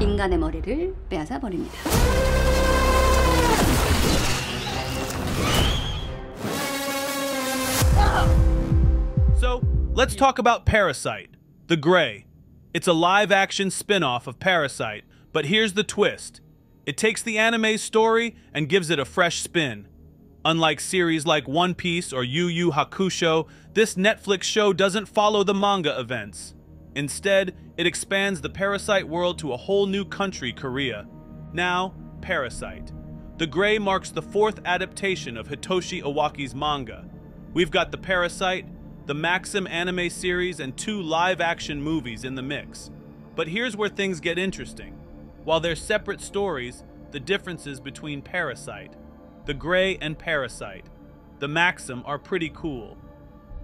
인간의 머리를 빼앗아 버립니다. So, let's talk about Parasyte, The Grey. It's a live-action spin-off of Parasyte, but here's the twist. It takes the anime's story and gives it a fresh spin. Unlike series like One Piece or Yu Yu Hakusho, this Netflix show doesn't follow the manga events. Instead, it expands the Parasyte world to a whole new country, Korea. Now, Parasyte. The Grey marks the fourth adaptation of Hitoshi Awaki's manga. We've got the Parasyte, the Maxim anime series, and 2 live-action movies in the mix. But here's where things get interesting. While they're separate stories, the differences between Parasyte, The Grey and Parasyte, The Maxim are pretty cool.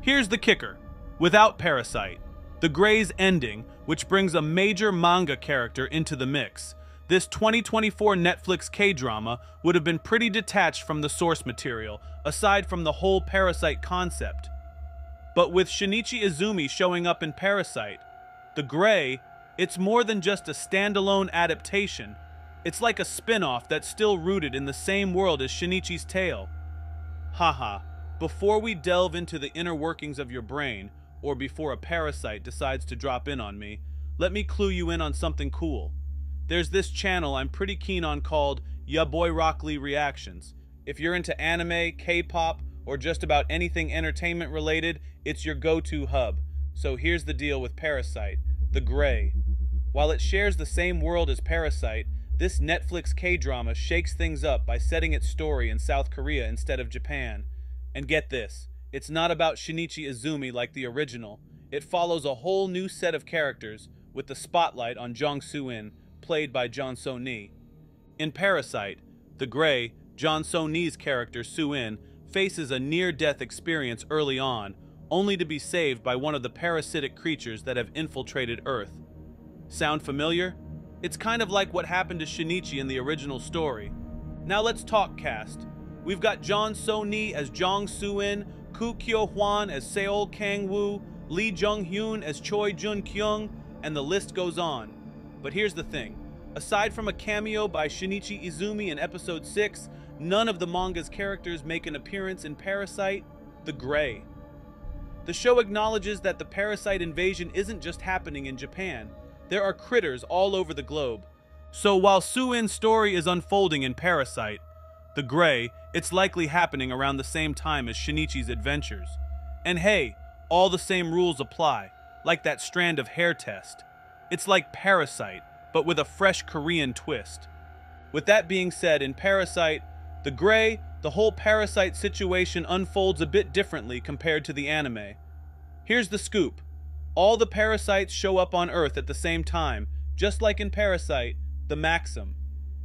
Here's the kicker. Without Parasyte, The Grey's ending, which brings a major manga character into the mix, this 2024 Netflix K-drama would have been pretty detached from the source material, aside from the whole Parasyte concept. But with Shinichi Izumi showing up in Parasyte, The Grey, it's more than just a standalone adaptation. It's like a spin-off that's still rooted in the same world as Shinichi's tale. Haha, before we delve into the inner workings of your brain, or before a Parasyte decides to drop in on me, let me clue you in on something cool. There's this channel I'm pretty keen on called Ya Boy Rock Lee Reactions. If you're into anime, K-pop, or just about anything entertainment related, it's your go-to hub. So here's the deal with Parasyte, The Grey. While it shares the same world as Parasyte, this Netflix K-drama shakes things up by setting its story in South Korea instead of Japan. And get this, it's not about Shinichi Izumi like the original. It follows a whole new set of characters, with the spotlight on Jeong Su-in, played by John So-Ni. In Parasyte, The Grey, John So-Ni's character Su-in faces a near-death experience early on, only to be saved by one of the parasitic creatures that have infiltrated Earth. Sound familiar? It's kind of like what happened to Shinichi in the original story. Now let's talk cast. We've got John So-Ni as Jeong Su-in, Kyo Hwan as Seol Kang-woo, Lee Jung Hyun as Choi Jun-kyung, and the list goes on. But here's the thing. Aside from a cameo by Shinichi Izumi in episode 6, none of the manga's characters make an appearance in Parasyte, The Grey. The show acknowledges that the Parasyte invasion isn't just happening in Japan. There are critters all over the globe. So while Su-in's story is unfolding in Parasyte, The Grey, it's likely happening around the same time as Shinichi's adventures. And hey, all the same rules apply, like that strand of hair test. It's like Parasyte, but with a fresh Korean twist. With that being said, in Parasyte, The Grey, the whole Parasyte situation unfolds a bit differently compared to the anime. Here's the scoop. All the Parasytes show up on Earth at the same time, just like in Parasyte, The Maxim.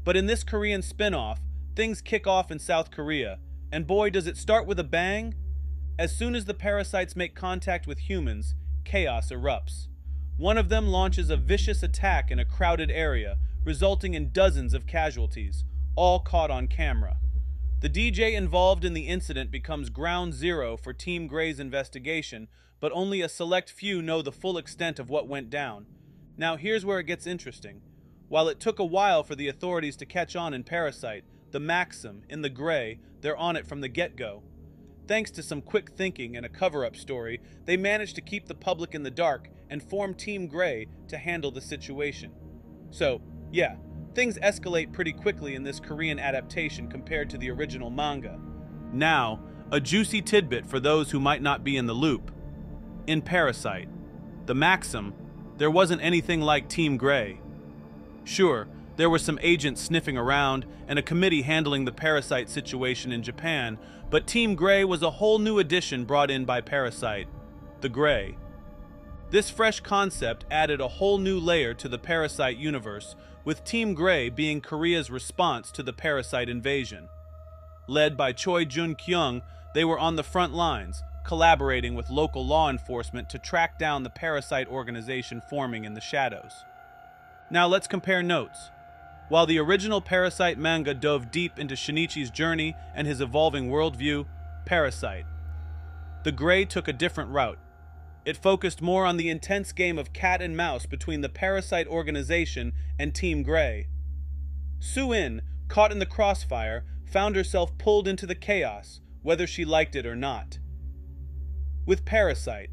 But in this Korean spin-off, things kick off in South Korea, and boy does it start with a bang! As soon as the Parasytes make contact with humans, chaos erupts. One of them launches a vicious attack in a crowded area, resulting in dozens of casualties, all caught on camera. The DJ involved in the incident becomes ground zero for Team Grey's investigation, but only a select few know the full extent of what went down. Now here's where it gets interesting. While it took a while for the authorities to catch on in Parasyte, The Maxim, in The Grey, they're on it from the get-go. Thanks to some quick thinking and a cover-up story, they managed to keep the public in the dark and form Team Grey to handle the situation. So, yeah, things escalate pretty quickly in this Korean adaptation compared to the original manga. Now, a juicy tidbit for those who might not be in the loop. In Parasyte, The Maxim, there wasn't anything like Team Grey. Sure, there were some agents sniffing around and a committee handling the Parasyte situation in Japan, but Team Grey was a whole new addition brought in by Parasyte, The Grey. This fresh concept added a whole new layer to the Parasyte universe, with Team Grey being Korea's response to the Parasyte invasion. Led by Choi Jun-kyung, they were on the front lines, collaborating with local law enforcement to track down the Parasyte organization forming in the shadows. Now let's compare notes. While the original Parasyte manga dove deep into Shinichi's journey and his evolving worldview, Parasyte, The Grey took a different route. It focused more on the intense game of cat and mouse between the Parasyte organization and Team Grey. Su-in, caught in the crossfire, found herself pulled into the chaos, whether she liked it or not. With Parasyte,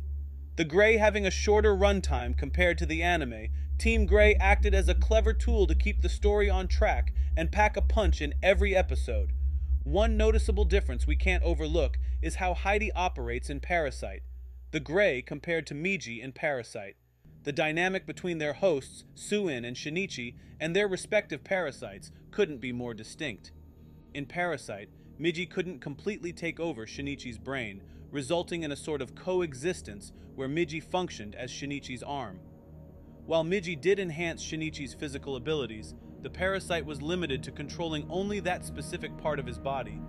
the Grey having a shorter runtime compared to the anime, Team Grey acted as a clever tool to keep the story on track and pack a punch in every episode. One noticeable difference we can't overlook is how Heidi operates in Parasyte, the Grey compared to Migi in Parasyte. The dynamic between their hosts, Su-in and Shinichi, and their respective Parasytes couldn't be more distinct. In Parasyte, Migi couldn't completely take over Shinichi's brain, resulting in a sort of coexistence where Migi functioned as Shinichi's arm. While Migi did enhance Shinichi's physical abilities, the Parasyte was limited to controlling only that specific part of his body.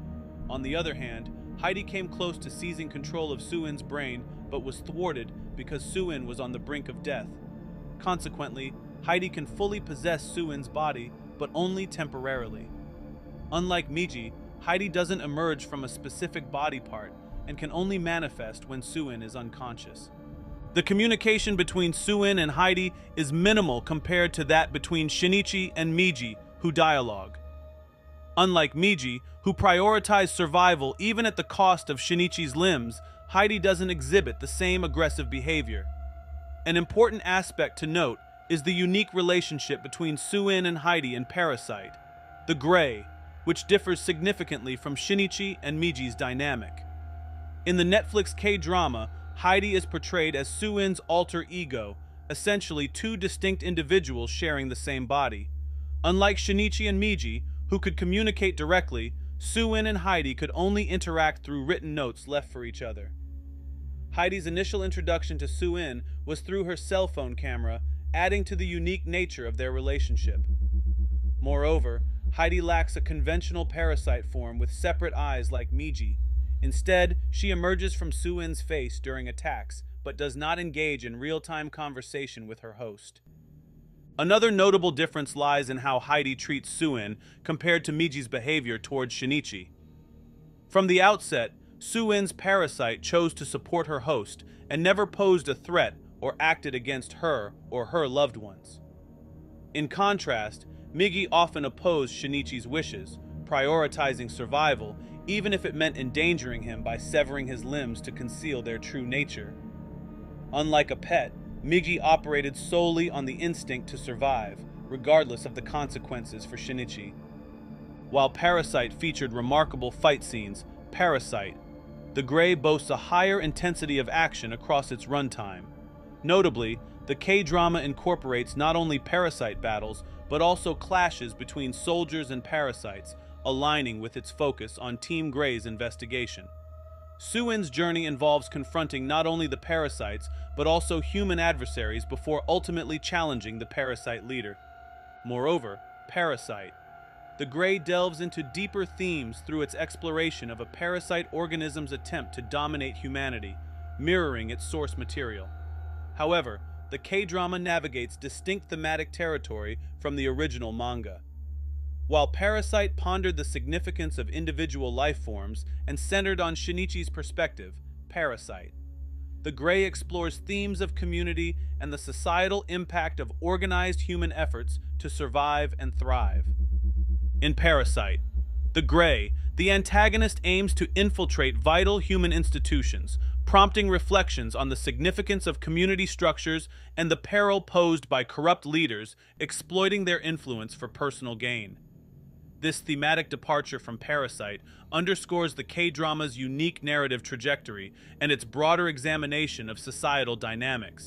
On the other hand, Heidi came close to seizing control of Su-in's brain, but was thwarted because Su-in was on the brink of death. Consequently, Heidi can fully possess Su-in's body, but only temporarily. Unlike Migi, Heidi doesn't emerge from a specific body part and can only manifest when Su-in is unconscious. The communication between Su-in and Heidi is minimal compared to that between Shinichi and Migi, who dialogue. Unlike Migi, who prioritized survival even at the cost of Shinichi's limbs, Heidi doesn't exhibit the same aggressive behavior. An important aspect to note is the unique relationship between Su-in and Heidi in Parasyte, the Grey, which differs significantly from Shinichi and Migi's dynamic. In the Netflix K-drama, Heidi is portrayed as Su-in's alter ego, essentially two distinct individuals sharing the same body. Unlike Shinichi and Migi, who could communicate directly, Su-in and Heidi could only interact through written notes left for each other. Heidi's initial introduction to Su-in was through her cell phone camera, adding to the unique nature of their relationship. Moreover, Heidi lacks a conventional Parasyte form with separate eyes like Migi. Instead, she emerges from Su-in's face during attacks, but does not engage in real-time conversation with her host. Another notable difference lies in how Heidi treats Su-in compared to Migi's behavior towards Shinichi. From the outset, Su-in's Parasyte chose to support her host and never posed a threat or acted against her or her loved ones. In contrast, Migi often opposed Shinichi's wishes, prioritizing survival, even if it meant endangering him by severing his limbs to conceal their true nature. Unlike a pet, Migi operated solely on the instinct to survive, regardless of the consequences for Shinichi. While Parasyte featured remarkable fight scenes, Parasyte, the Grey boasts a higher intensity of action across its runtime. Notably, the K-drama incorporates not only Parasyte battles, but also clashes between soldiers and Parasytes, aligning with its focus on Team Grey's investigation. Su-in's journey involves confronting not only the Parasytes, but also human adversaries before ultimately challenging the Parasyte leader. Moreover, Parasyte, the Grey delves into deeper themes through its exploration of a Parasyte organism's attempt to dominate humanity, mirroring its source material. However, the K-drama navigates distinct thematic territory from the original manga. While Parasyte pondered the significance of individual life forms and centered on Shinichi's perspective, Parasyte, the Grey explores themes of community and the societal impact of organized human efforts to survive and thrive. In Parasyte, the Grey, the antagonist aims to infiltrate vital human institutions, prompting reflections on the significance of community structures and the peril posed by corrupt leaders exploiting their influence for personal gain. This thematic departure from Parasyte underscores the K-drama's unique narrative trajectory and its broader examination of societal dynamics.